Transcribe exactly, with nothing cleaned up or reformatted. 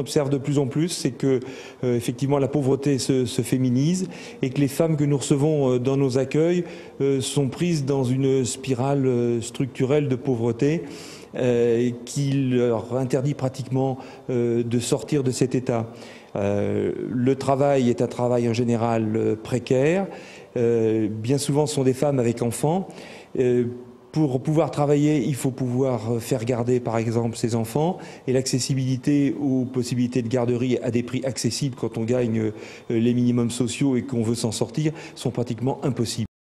On observe de plus en plus, c'est que euh, effectivement la pauvreté se, se féminise et que les femmes que nous recevons euh, dans nos accueils euh, sont prises dans une spirale euh, structurelle de pauvreté euh, qui leur interdit pratiquement euh, de sortir de cet état. Euh, le travail est un travail en général euh, précaire. Euh, bien souvent, ce sont des femmes avec enfants. Euh, Pour pouvoir travailler, il faut pouvoir faire garder, par exemple, ses enfants. Et l'accessibilité aux possibilités de garderie à des prix accessibles quand on gagne les minimums sociaux et qu'on veut s'en sortir sont pratiquement impossibles.